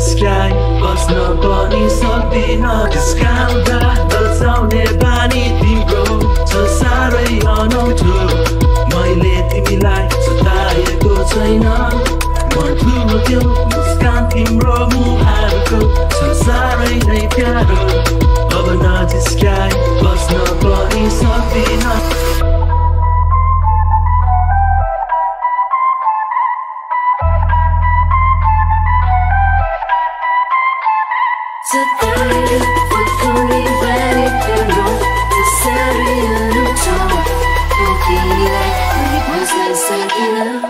sky was no bunny, so be no discount. The sound of bunny, the road, so sorry, on no two. My lady, me like, so tired, go say no. One blue will kill, discount him, Romu, Harako, so sorry, they got up. Over not the sky was no bunny, so be no. You know.